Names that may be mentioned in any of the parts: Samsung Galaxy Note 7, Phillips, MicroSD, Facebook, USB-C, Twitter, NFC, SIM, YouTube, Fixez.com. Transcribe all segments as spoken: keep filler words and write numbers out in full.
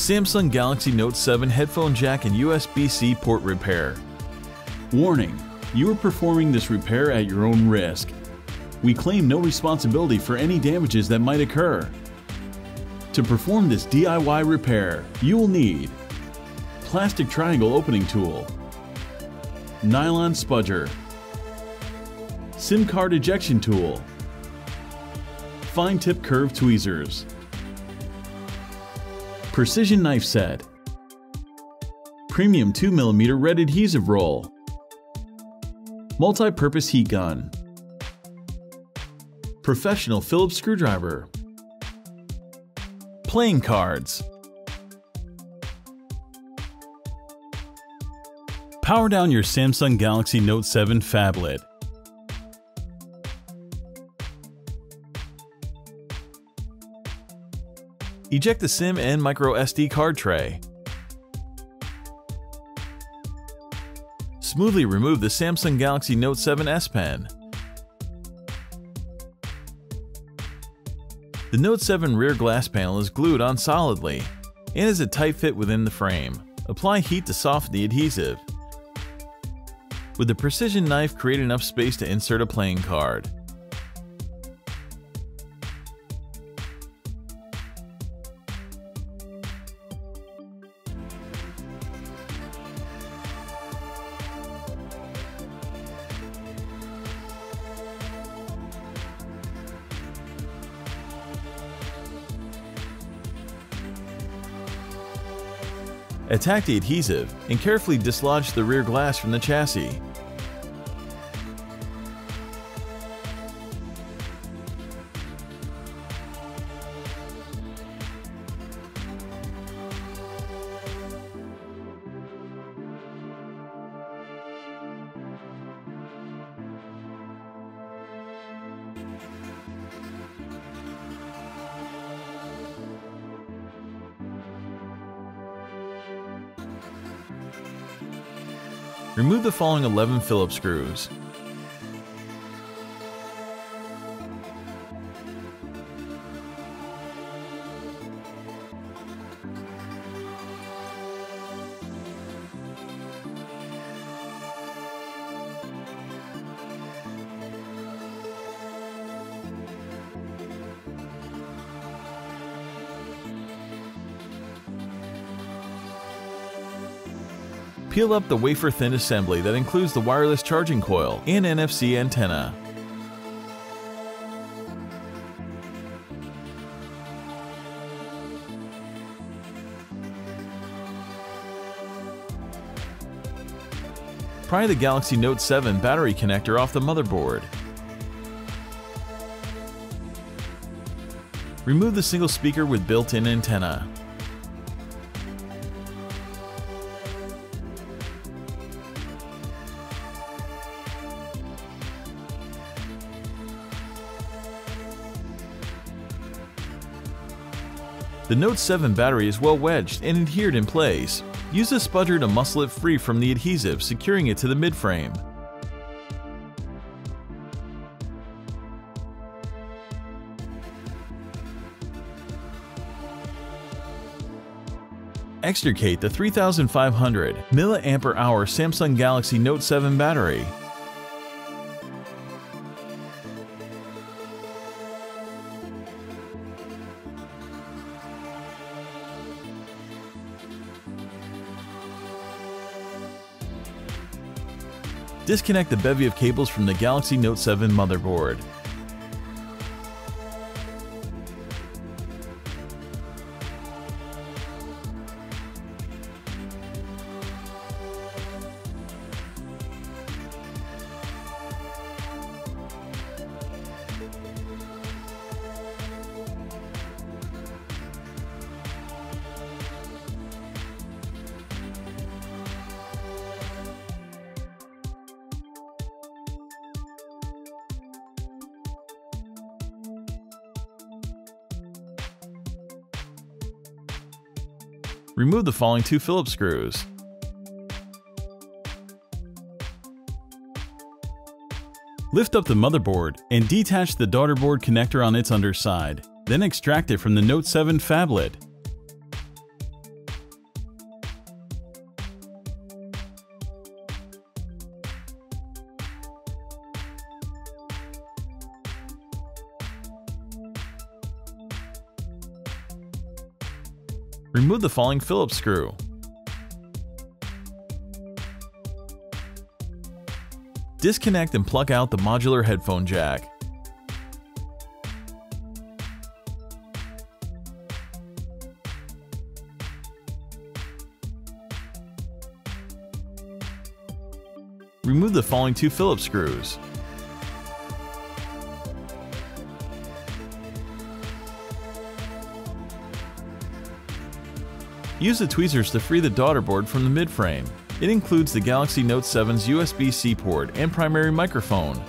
Samsung Galaxy Note seven headphone jack and U S B C port repair. Warning: you are performing this repair at your own risk. We claim no responsibility for any damages that might occur. To perform this D I Y repair, you will need plastic triangle opening tool, nylon spudger, SIM card ejection tool, fine tip curved tweezers, precision knife set, premium two millimeter red adhesive roll, multi-purpose heat gun, professional Phillips screwdriver, playing cards. Power down your Samsung Galaxy Note seven phablet. Eject the SIM and micro S D card tray. Smoothly remove the Samsung Galaxy Note seven S Pen. The Note seven rear glass panel is glued on solidly and is a tight fit within the frame. Apply heat to soften the adhesive. With the precision knife, create enough space to insert a playing card. Attack the adhesive and carefully dislodge the rear glass from the chassis. Remove the following eleven Phillips screws. Peel up the wafer-thin assembly that includes the wireless charging coil and N F C antenna. Pry the Galaxy Note seven battery connector off the motherboard. Remove the single speaker with built-in antenna. The Note seven battery is well wedged and adhered in place. Use a spudger to muscle it free from the adhesive, securing it to the midframe. Extricate the three thousand five hundred milliamp hour Samsung Galaxy Note seven battery. Disconnect the bevy of cables from the Galaxy Note seven motherboard. Remove the following two Phillips screws. Lift up the motherboard and detach the daughter board connector on its underside, then extract it from the Note seven phablet. Remove the falling Phillips screw. Disconnect and plug out the modular headphone jack. Remove the falling two Phillips screws. Use the tweezers to free the daughterboard from the midframe. It includes the Galaxy Note seven's U S B C port and primary microphone.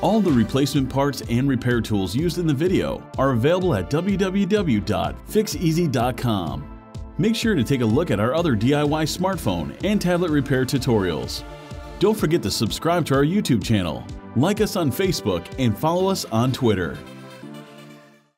All the replacement parts and repair tools used in the video are available at w w w dot fixez dot com. Make sure to take a look at our other D I Y smartphone and tablet repair tutorials. Don't forget to subscribe to our YouTube channel, like us on Facebook, and follow us on Twitter.